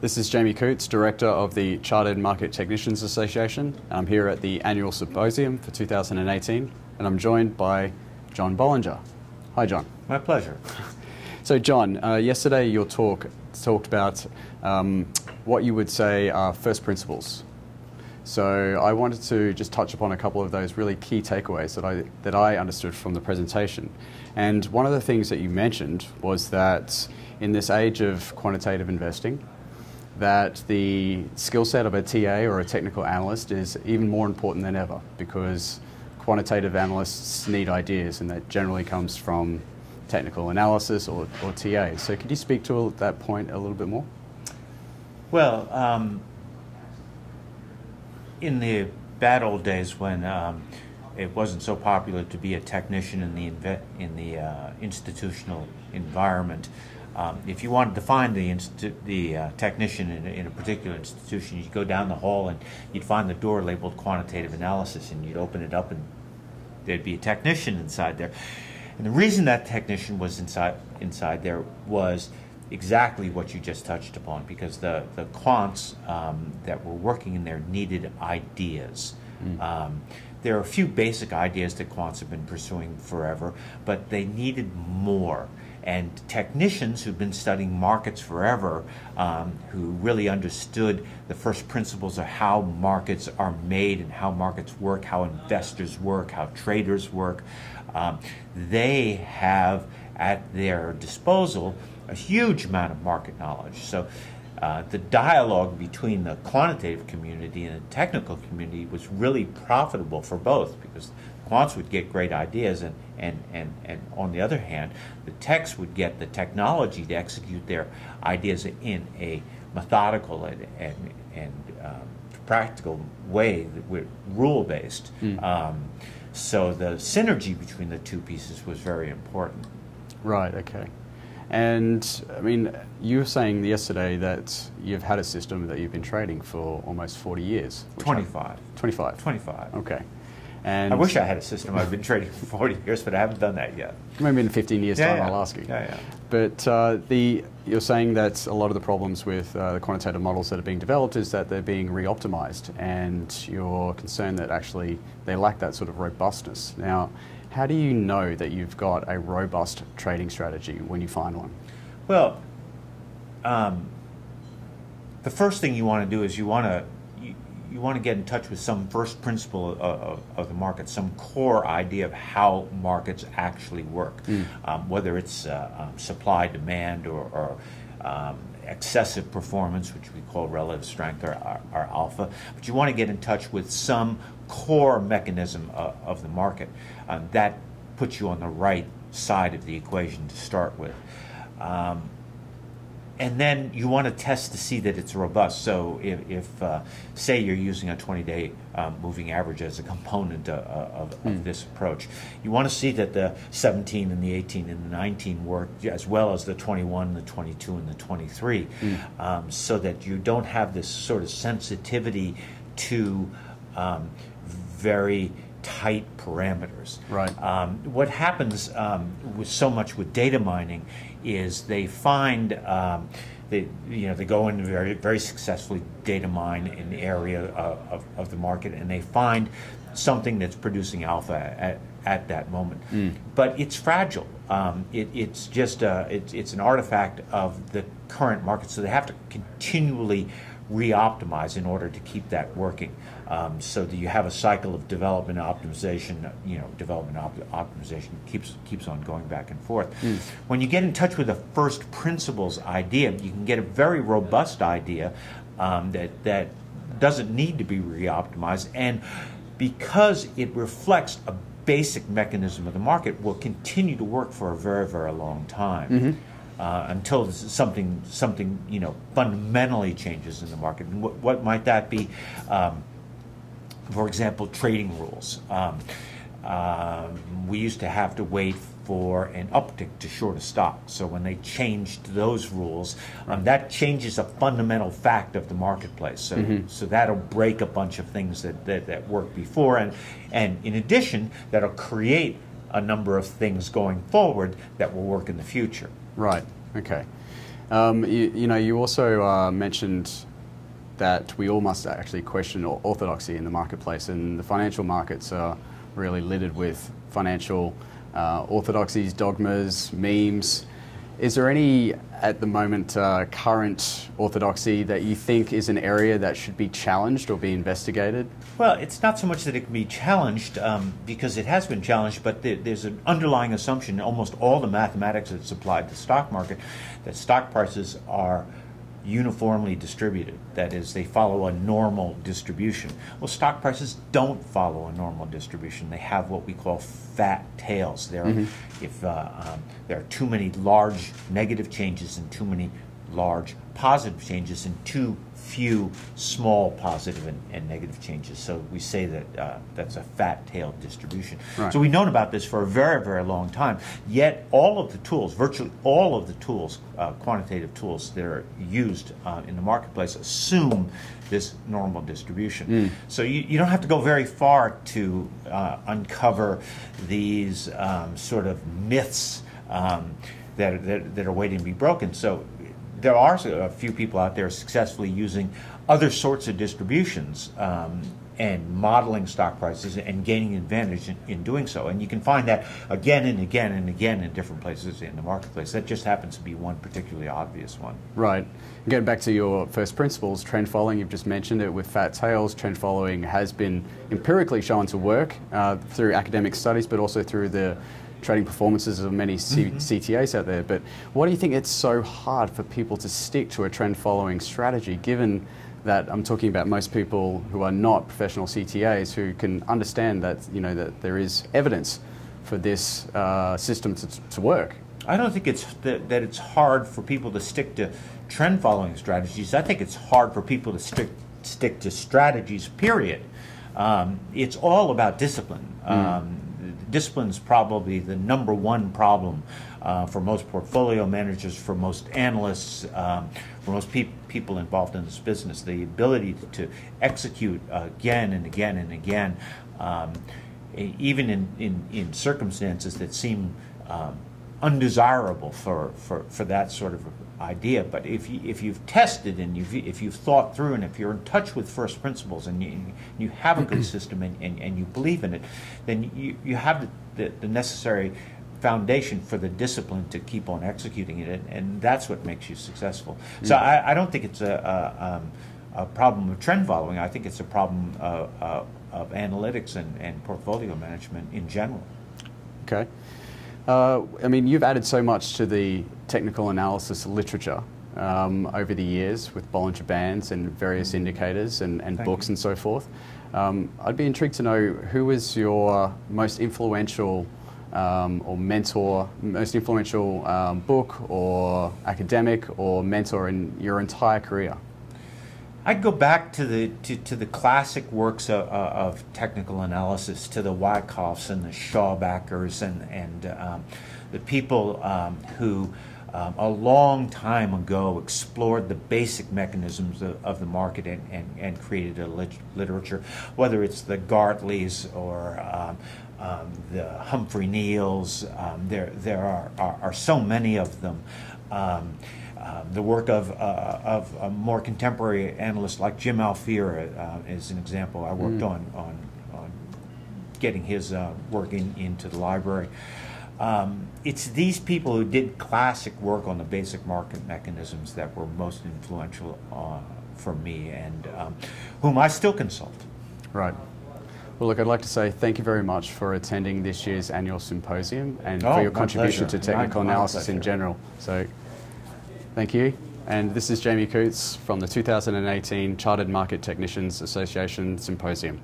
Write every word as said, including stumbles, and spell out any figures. This is Jamie Coutts, Director of the Chartered Market Technicians Association. I'm here at the annual symposium for two thousand eighteen, and I'm joined by John Bollinger. Hi, John. My pleasure. So, John, uh, yesterday your talk talked about um, what you would say are first principles. So I wanted to just touch upon a couple of those really key takeaways that I, that I understood from the presentation. And one of the things that you mentioned was that in this age of quantitative investing, that the skill set of a T A or a technical analyst is even more important than ever, because quantitative analysts need ideas, and that generally comes from technical analysis or, or T A. So could you speak to that point a little bit more? Well, um, in the bad old days when um, it wasn't so popular to be a technician in the, in the uh, institutional environment, Um, if you wanted to find the, the uh, technician in, in a particular institution, you'd go down the hall and you'd find the door labeled quantitative analysis, and you'd open it up and there'd be a technician inside there. And the reason that technician was inside, inside there was exactly what you just touched upon, because the, the quants um, that were working in there needed ideas. Mm. Um, there are a few basic ideas that quants have been pursuing forever, but they needed more. And technicians who've been studying markets forever, um, who really understood the first principles of how markets are made and how markets work, how investors work, how traders work, um, they have at their disposal a huge amount of market knowledge. So uh, the dialogue between the quantitative community and the technical community was really profitable for both, because quants would get great ideas, and, and, and, and on the other hand, the techs would get the technology to execute their ideas in a methodical and, and, and um, practical way, rule-based. Mm. Um, so the synergy between the two pieces was very important. Right, okay. And, I mean, you were saying yesterday that you've had a system that you've been trading for almost forty years. twenty-five. I, twenty-five? twenty-five. Okay. And I wish I had a system. I've been trading for forty years, but I haven't done that yet. Maybe in fifteen years' yeah, time, yeah. I'll ask you. Yeah, yeah. But uh, the, you're saying that a lot of the problems with uh, the quantitative models that are being developed is that they're being re-optimized, and you're concerned that actually they lack that sort of robustness. Now, how do you know that you've got a robust trading strategy when you find one? Well, um, the first thing you want to do is you want to You want to get in touch with some first principle of, of, of the market, some core idea of how markets actually work, mm. um, whether it's uh, um, supply, demand, or, or um, excessive performance, which we call relative strength or, or, or alpha. But you want to get in touch with some core mechanism of, of the market. Um, that puts you on the right side of the equation to start with. Um, And then you want to test to see that it's robust. So if, if uh, say you're using a twenty-day um, moving average as a component uh, of, mm. of this approach, you want to see that the seventeen and the eighteen and the nineteen work, as well as the twenty-one, the twenty-two, and the twenty-three, mm. um, so that you don't have this sort of sensitivity to um, very tight parameters. Right. Um, what happens um, with so much with data mining is they find um, they you know they go in very very successfully data mine an area of, of, of the market, and they find something that's producing alpha at, at that moment, mm. but it's fragile. Um, it, it's just a, it, it's an artifact of the current market, so they have to continually re-optimize in order to keep that working. Um, so that you have a cycle of development optimization, you know, development op optimization keeps keeps on going back and forth. Mm. When you get in touch with the first principles idea, you can get a very robust idea um, that that doesn't need to be re-optimized, and because it reflects a basic mechanism of the market, will continue to work for a very very long time. Mm-hmm. Uh, until something something you know fundamentally changes in the market. And what, what might that be? Um, for example, trading rules. Um, uh, we used to have to wait for an uptick to short a stock. So when they changed those rules, um, that changes a fundamental fact of the marketplace. So, mm-hmm. so that'll break a bunch of things that, that, that worked before. And, and in addition, that'll create a number of things going forward that will work in the future. Right, okay. Um, you, you know, you also uh, mentioned that we all must actually question orthodoxy in the marketplace, and the financial markets are really littered with financial uh, orthodoxies, dogmas, memes. Is there any, at the moment, uh, current orthodoxy that you think is an area that should be challenged or be investigated? Well, it's not so much that it can be challenged, um, because it has been challenged, but there, there's an underlying assumption in almost all the mathematics that's applied to the stock market that stock prices are uniformly distributed. That is, they follow a normal distribution. Well, stock prices don't follow a normal distribution. They have what we call fat tails. There, mm-hmm. are, if uh, um, there are too many large negative changes and too many large positive changes and too few small positive and, and negative changes. So we say that uh, that's a fat-tailed distribution. Right. So we've known about this for a very, very long time. Yet all of the tools, virtually all of the tools, uh, quantitative tools that are used uh, in the marketplace assume this normal distribution. Mm. So you, you don't have to go very far to uh, uncover these um, sort of myths um, that, that, that are waiting to be broken. So there are a few people out there successfully using other sorts of distributions um, and modeling stock prices and gaining advantage in, in doing so. And you can find that again and again and again in different places in the marketplace. That just happens to be one particularly obvious one. Right. Getting back to your first principles, trend following, you've just mentioned it with fat tails. Trend following has been empirically shown to work uh, through academic studies, but also through the trading performances of many C mm-hmm. C T As out there. But why do you think it's so hard for people to stick to a trend-following strategy, given that I'm talking about most people who are not professional C T As who can understand that, you know, that there is evidence for this uh, system to, to work? I don't think it's th that it's hard for people to stick to trend-following strategies. I think it's hard for people to stick, stick to strategies, period. Um, it's all about discipline. Mm. Um, Discipline's probably the number one problem uh, for most portfolio managers, for most analysts, um, for most pe people involved in this business. The ability to, to execute uh, again and again and again, um, even in, in, in circumstances that seem um, undesirable for, for, for that sort of idea. But if, you, if you've tested and you've, if you've thought through and if you're in touch with first principles and you, you have a good system and, and, and you believe in it, then you, you have the, the, the necessary foundation for the discipline to keep on executing it, and, and that's what makes you successful. Mm-hmm. So I, I don't think it's a, a, um, a problem of trend following. I think it's a problem of, uh, of analytics and, and portfolio management in general. Okay. Uh, I mean, you've added so much to the technical analysis literature um, over the years with Bollinger Bands and various indicators and, and books you. and so forth. Um, I'd be intrigued to know who was your most influential um, or mentor, most influential um, book or academic or mentor in your entire career? I'd go back to the to, to the classic works of, of technical analysis, to the Wyckoffs and the Shawbackers and and um, the people um, who um, a long time ago explored the basic mechanisms of, of the market and, and, and created a lit literature. Whether it's the Gartleys or um, um, the Humphrey Neills, um, there there are, are are so many of them. Um, Um, the work of, uh, of a more contemporary analyst like Jim Alfier uh, is an example. I worked mm. on, on, on getting his uh, work in, into the library. Um, it's these people who did classic work on the basic market mechanisms that were most influential uh, for me, and um, whom I still consult. Right. Well, look, I'd like to say thank you very much for attending this year's annual symposium and oh, for your contribution pleasure. to technical my, analysis my in general. So. Thank you. And this is Jamie Coutts from the two thousand eighteen Chartered Market Technicians Association Symposium.